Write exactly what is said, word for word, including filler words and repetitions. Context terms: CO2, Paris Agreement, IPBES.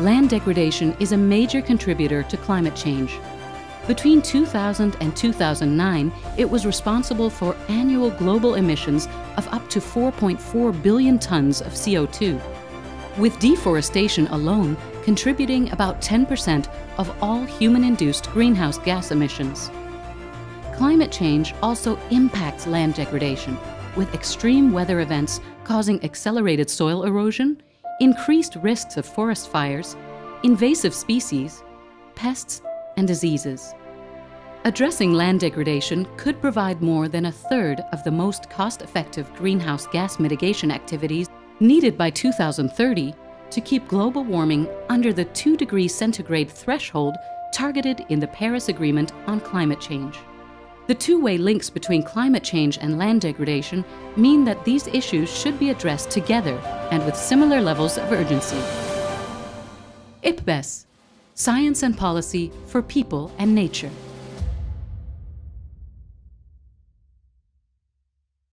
land degradation is a major contributor to climate change. Between two thousand and two thousand nine, it was responsible for annual global emissions of up to four point four billion tons of C O two, with deforestation alone contributing about ten percent of all human-induced greenhouse gas emissions. Climate change also impacts land degradation, with extreme weather events causing accelerated soil erosion, increased risks of forest fires, invasive species, pests, and diseases. Addressing land degradation could provide more than a third of the most cost-effective greenhouse gas mitigation activities needed by two thousand thirty to keep global warming under the two degree centigrade threshold targeted in the Paris Agreement on climate change. The two-way links between climate change and land degradation mean that these issues should be addressed together and with similar levels of urgency. I P B E S, Science and Policy for People and Nature.